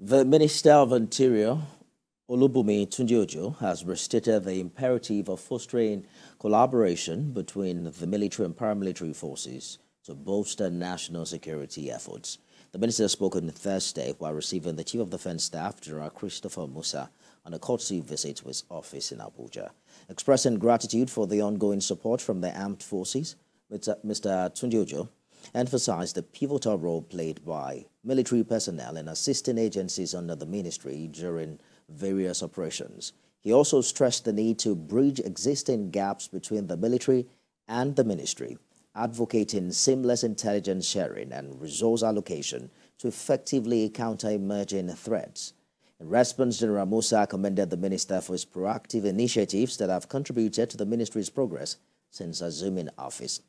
The Minister of Interior, Olubumi Tunji-Ojo, has restated the imperative of fostering collaboration between the military and paramilitary forces to bolster national security efforts. The minister spoke on Thursday while receiving the Chief of Defence Staff, General Christopher Musa, on a courtesy visit to his office in Abuja. Expressing gratitude for the ongoing support from the armed forces, Mr. Tunji-Ojo emphasized the pivotal role played by military personnel in assisting agencies under the ministry during various operations. He also stressed the need to bridge existing gaps between the military and the ministry, advocating seamless intelligence sharing and resource allocation to effectively counter emerging threats. In response, General Musa commended the minister for his proactive initiatives that have contributed to the ministry's progress since assuming office.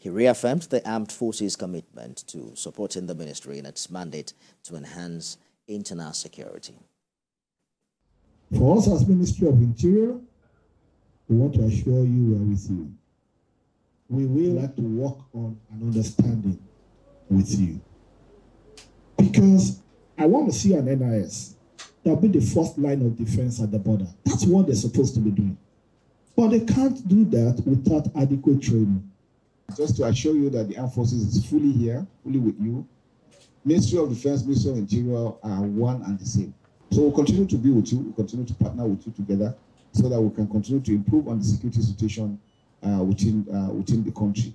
He reaffirmed the armed forces' commitment to supporting the ministry in its mandate to enhance internal security. For us as Ministry of Interior, we want to assure you we are with you. We will have to work on an understanding with you, because I want to see an NIS that will be the first line of defense at the border. That's what they're supposed to be doing. But they can't do that without adequate training. Just to assure you that the Armed Forces is fully here, fully with you. Ministry of Defense, Ministry of Interior are one and the same. So we'll continue to be with you, we'll continue to partner with you together so that we can continue to improve on the security situation within the country.